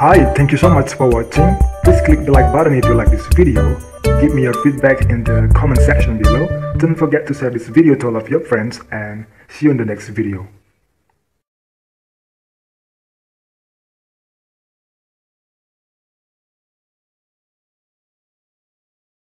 Hi, thank you so much for watching. Please click the like button if you like this video. Give me your feedback in the comment section below. Don't forget to share this video to all of your friends, and see you in the next video.